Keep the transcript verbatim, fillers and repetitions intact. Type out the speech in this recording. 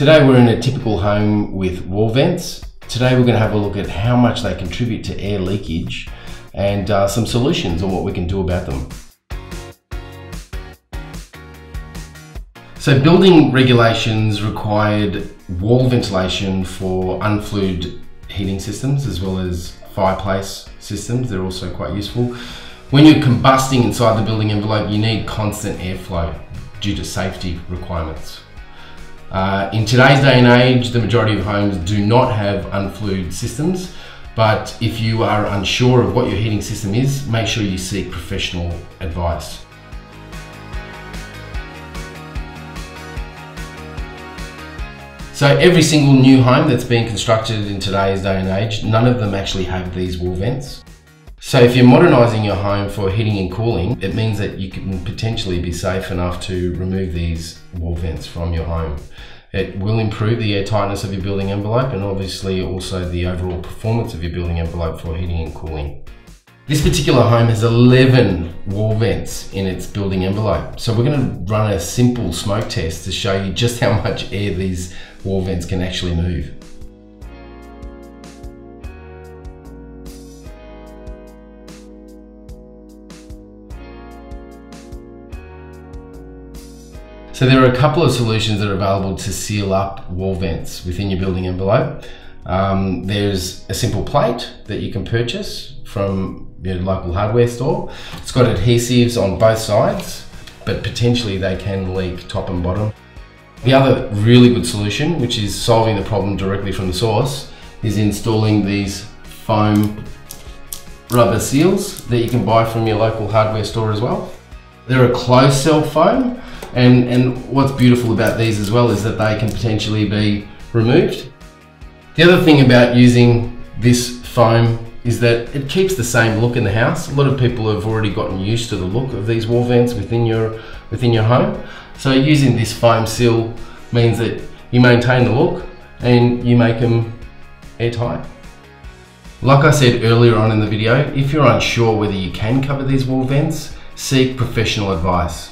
Today we're in a typical home with wall vents. Today we're going to have a look at how much they contribute to air leakage and uh, some solutions on what we can do about them. So building regulations required wall ventilation for unflued heating systems as well as fireplace systems. They're also quite useful. When you're combusting inside the building envelope, you need constant airflow due to safety requirements. Uh, in today's day and age, the majority of homes do not have unflued systems, but if you are unsure of what your heating system is, make sure you seek professional advice. So every single new home that's being constructed in today's day and age, none of them actually have these wall vents. So if you're modernising your home for heating and cooling, it means that you can potentially be safe enough to remove these wall vents from your home. It will improve the air tightness of your building envelope and obviously also the overall performance of your building envelope for heating and cooling. This particular home has eleven wall vents in its building envelope. So we're going to run a simple smoke test to show you just how much air these wall vents can actually move. So there are a couple of solutions that are available to seal up wall vents within your building envelope. Um, there's a simple plate that you can purchase from your local hardware store. It's got adhesives on both sides, but potentially they can leak top and bottom. The other really good solution, which is solving the problem directly from the source, is installing these foam rubber seals that you can buy from your local hardware store as well. They're a closed cell foam. And, and what's beautiful about these as well is that they can potentially be removed. The other thing about using this foam is that it keeps the same look in the house. A lot of people have already gotten used to the look of these wall vents within your, within your home. So using this foam seal means that you maintain the look and you make them airtight. Like I said earlier on in the video, if you're unsure whether you can cover these wall vents, seek professional advice.